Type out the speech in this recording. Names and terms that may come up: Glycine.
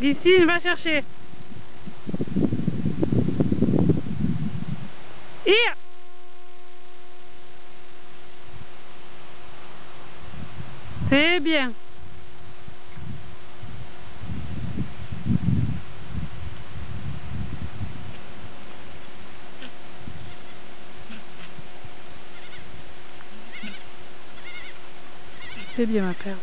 Glycine, va chercher. Here. C'est bien. C'est bien ma perle.